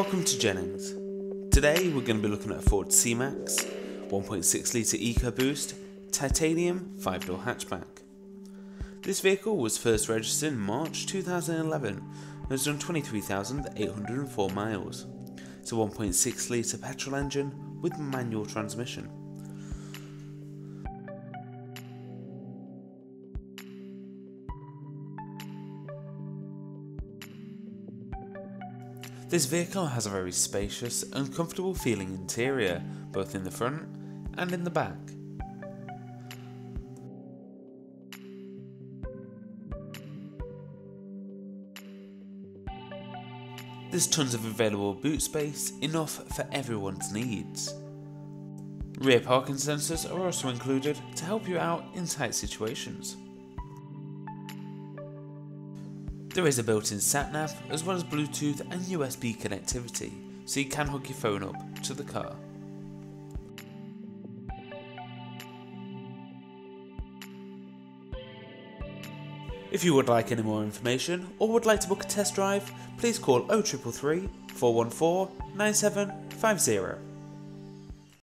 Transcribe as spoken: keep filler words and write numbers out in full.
Welcome to Jennings. Today we're going to be looking at a Ford C-Max, one point six litre EcoBoost, Titanium five door hatchback. This vehicle was first registered in March two thousand eleven and has done twenty-three thousand eight hundred and four miles. It's a one point six litre petrol engine with manual transmission. This vehicle has a very spacious and comfortable feeling interior, both in the front and in the back. There's tons of available boot space, enough for everyone's needs. Rear parking sensors are also included to help you out in tight situations. There is a built-in sat-nav as well as Bluetooth and U S B connectivity, so you can hook your phone up to the car. If you would like any more information or would like to book a test drive, please call oh three three three, four one four, nine seven five zero.